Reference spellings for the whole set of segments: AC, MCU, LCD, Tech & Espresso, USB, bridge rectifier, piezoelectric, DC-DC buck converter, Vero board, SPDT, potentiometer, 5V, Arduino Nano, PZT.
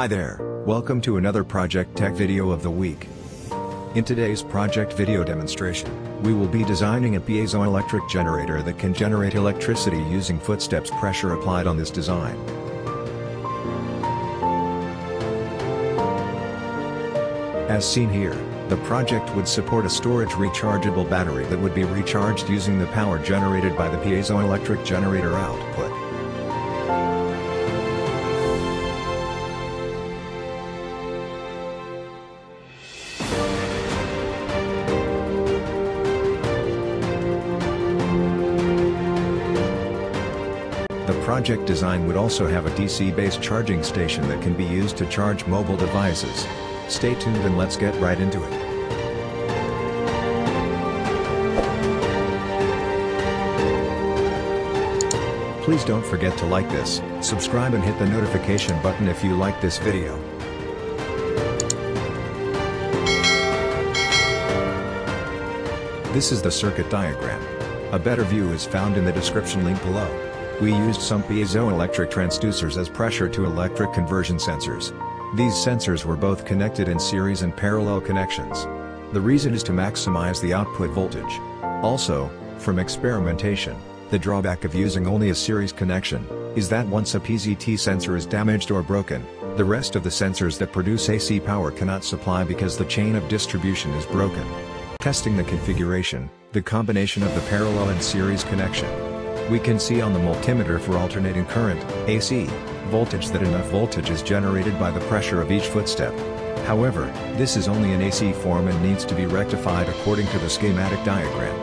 Hi there, welcome to another Project Tech video of the week. In today's project video demonstration, we will be designing a piezoelectric generator that can generate electricity using footsteps pressure applied on this design. As seen here, the project would support a storage rechargeable battery that would be recharged using the power generated by the piezoelectric generator output. The project design would also have a DC-based charging station that can be used to charge mobile devices. Stay tuned and let's get right into it. Please don't forget to like this, subscribe and hit the notification button if you like this video. This is the circuit diagram. A better view is found in the description link below. We used some piezoelectric transducers as pressure to electric conversion sensors. These sensors were both connected in series and parallel connections. The reason is to maximize the output voltage. Also, from experimentation, the drawback of using only a series connection is that once a PZT sensor is damaged or broken, the rest of the sensors that produce AC power cannot supply because the chain of distribution is broken. Testing the configuration, the combination of the parallel and series connection. We can see on the multimeter for alternating current, AC, voltage that enough voltage is generated by the pressure of each footstep. However, this is only in AC form and needs to be rectified according to the schematic diagram.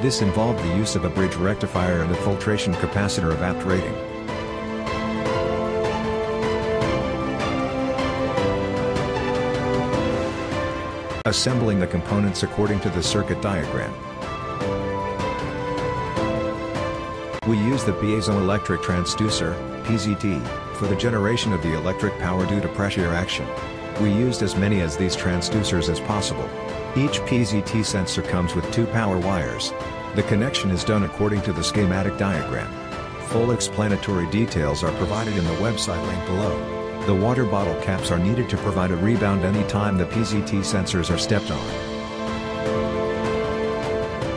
This involved the use of a bridge rectifier and a filtration capacitor of apt rating. Assembling the components according to the circuit diagram. We use the piezoelectric transducer, PZT, for the generation of the electric power due to pressure action. We used as many of these transducers as possible. Each PZT sensor comes with two power wires. The connection is done according to the schematic diagram. Full explanatory details are provided in the website link below. The water bottle caps are needed to provide a rebound anytime the PZT sensors are stepped on.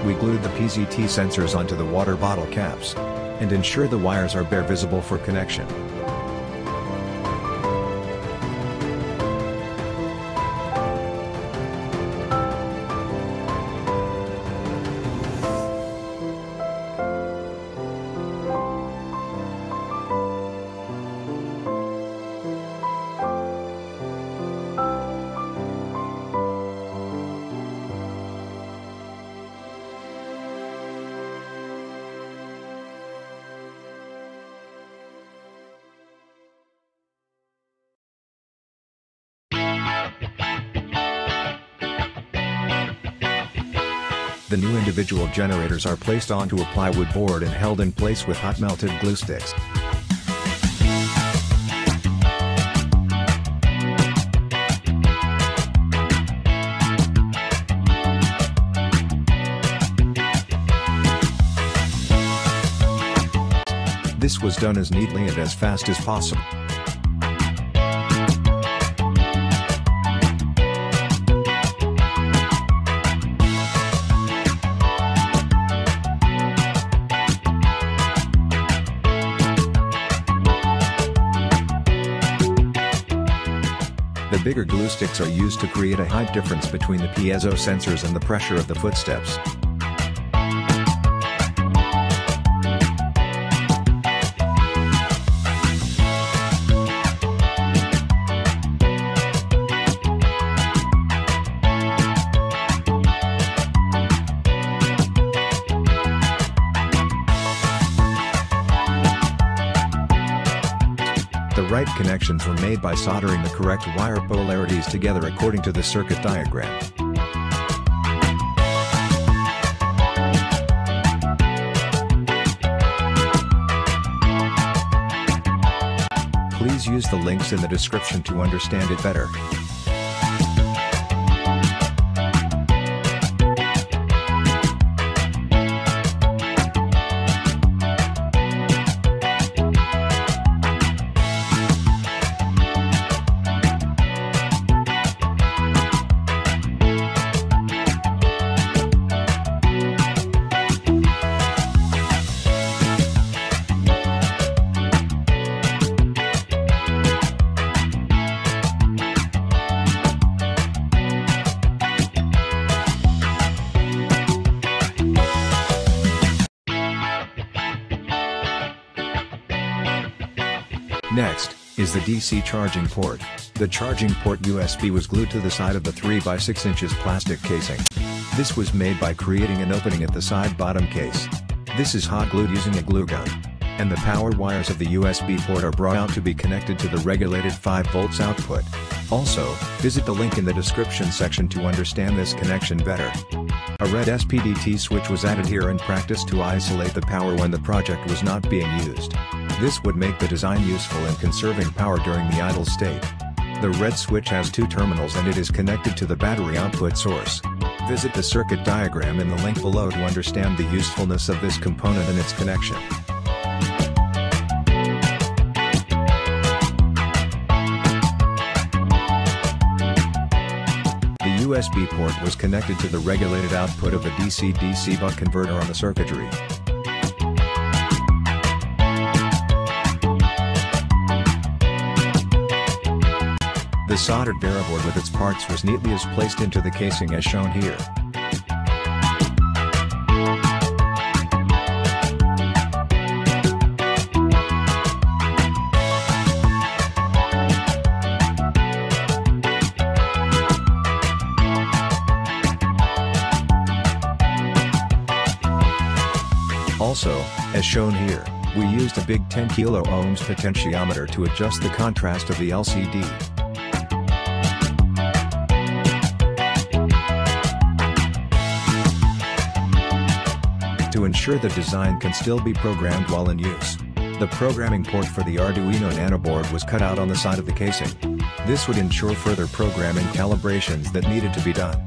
We glued the PZT sensors onto the water bottle caps and ensure the wires are bare visible for connection. The new individual generators are placed onto a plywood board and held in place with hot melted glue sticks. This was done as neatly and as fast as possible. The bigger glue sticks are used to create a height difference between the piezo sensors and the pressure of the footsteps. The right connections were made by soldering the correct wire polarities together according to the circuit diagram. Please use the links in the description to understand it better. Next is the DC charging port. The charging port USB was glued to the side of the 3x6 inches plastic casing. This was made by creating an opening at the side bottom case. This is hot glued using a glue gun. And the power wires of the USB port are brought out to be connected to the regulated 5 volts output. Also, visit the link in the description section to understand this connection better. A red SPDT switch was added here in practice to isolate the power when the project was not being used. This would make the design useful in conserving power during the idle state. The red switch has 2 terminals and it is connected to the battery output source. Visit the circuit diagram in the link below to understand the usefulness of this component and its connection. The USB port was connected to the regulated output of the DC-DC buck converter on the circuitry. The soldered Vero board with its parts was neatly placed into the casing as shown here. Also, as shown here, we used a big 10 kilo-ohms potentiometer to adjust the contrast of the LCD. To ensure the design can still be programmed while in use, the programming port for the Arduino Nano board was cut out on the side of the casing. This would ensure further programming calibrations that needed to be done.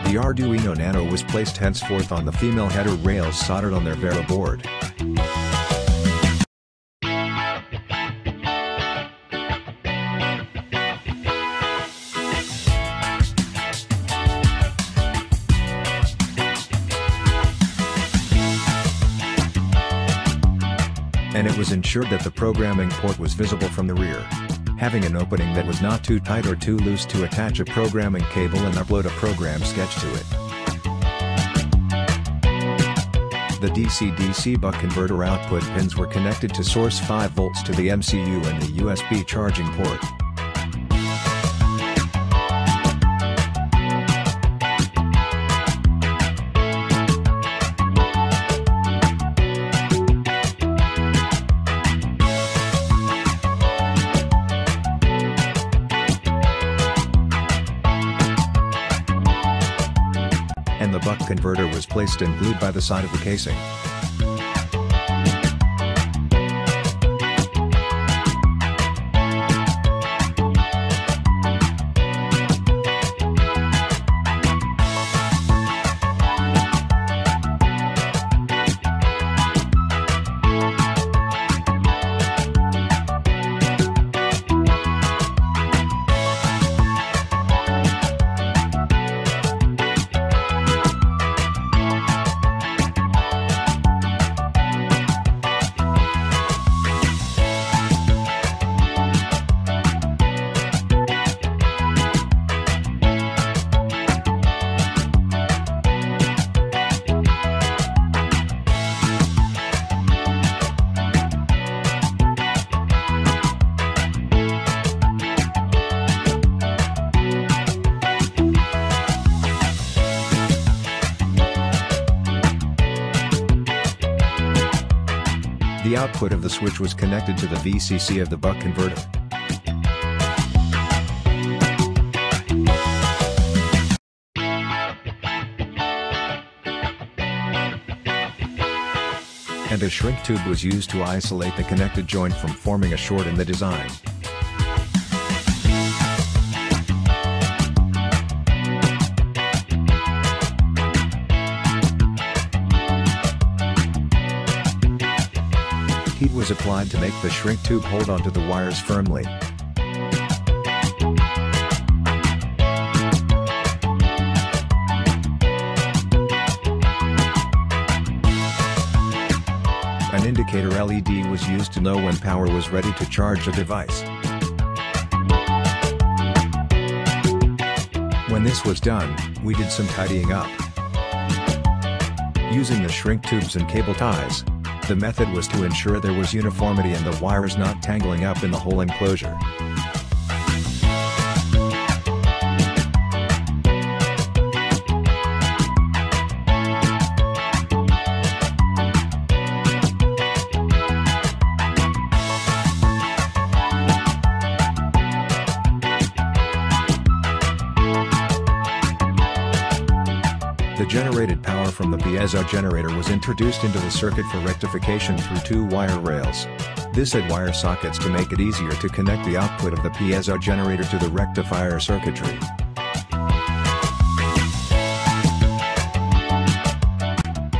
The Arduino Nano was placed henceforth on the female header rails soldered on their Vero board. And it was ensured that the programming port was visible from the rear. Having an opening that was not too tight or too loose to attach a programming cable and upload a program sketch to it. The DC-DC buck converter output pins were connected to source 5 volts to the MCU and the USB charging port. And the buck converter was placed and glued by the side of the casing. The output of the switch was connected to the VCC of the buck converter. And a shrink tube was used to isolate the connected joint from forming a short in the design. Heat was applied to make the shrink tube hold onto the wires firmly. An indicator LED was used to know when power was ready to charge a device. When this was done, we did some tidying up. using the shrink tubes and cable ties. The method was to ensure there was uniformity and the wires not tangling up in the whole enclosure. The generated power from the piezo generator was introduced into the circuit for rectification through two wire rails. This had wire sockets to make it easier to connect the output of the piezo generator to the rectifier circuitry.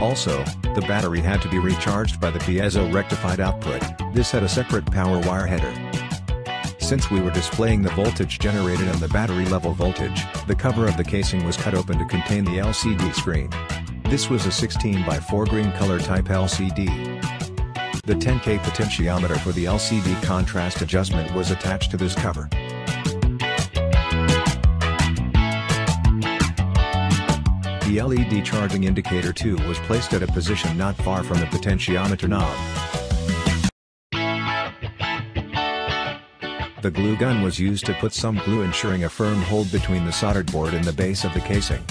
Also, the battery had to be recharged by the piezo rectified output. This had a separate power wire header. Since we were displaying the voltage generated and the battery level voltage, the cover of the casing was cut open to contain the LCD screen. This was a 16x4 green color type LCD. The 10K potentiometer for the LCD contrast adjustment was attached to this cover. The LED charging indicator too was placed at a position not far from the potentiometer knob. The glue gun was used to put some glue, ensuring a firm hold between the soldered board and the base of the casing.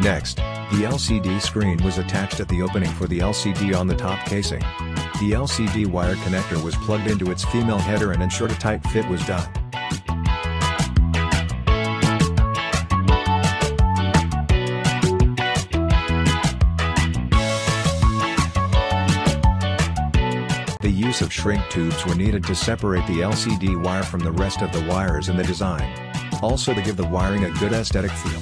Next, the LCD screen was attached at the opening for the LCD on the top casing. The LCD wire connector was plugged into its female header and ensured a tight fit was done. The use of shrink tubes were needed to separate the LCD wire from the rest of the wires in the design. Also to give the wiring a good aesthetic feel.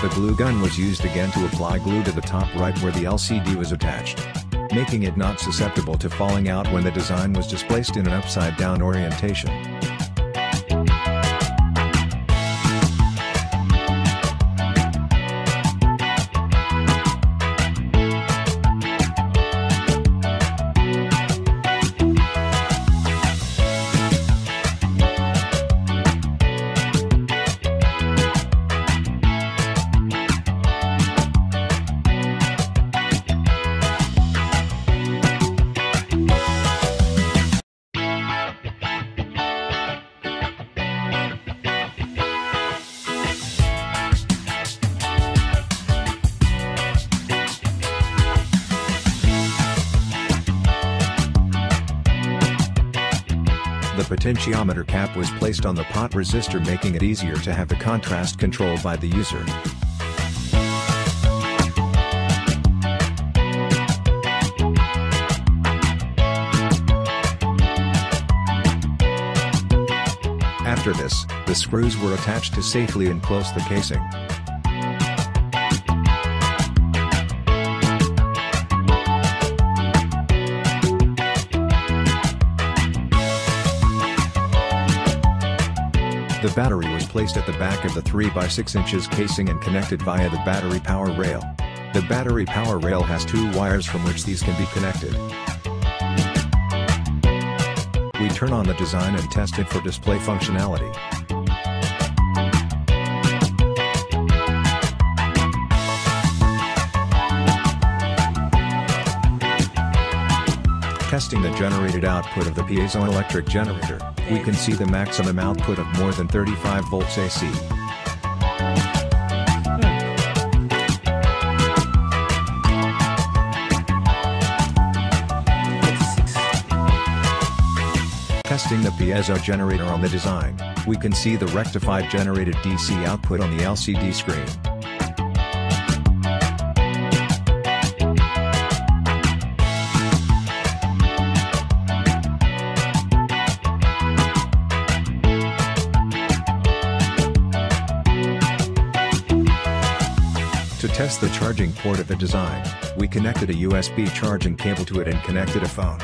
The glue gun was used again to apply glue to the top right where the LCD was attached, making it not susceptible to falling out when the design was displaced in an upside-down orientation. The potentiometer cap was placed on the pot resistor, making it easier to have the contrast control by the user. After this, the screws were attached to safely enclose the casing. The battery was placed at the back of the 3x6 inches casing and connected via the battery power rail. The battery power rail has two wires from which these can be connected. We turn on the design and test it for display functionality. Testing the generated output of the piezoelectric generator, we can see the maximum output of more than 35 volts AC. Testing the piezo generator on the design, we can see the rectified generated DC output on the LCD screen. To test the charging port of the design, we connected a USB charging cable to it and connected a phone.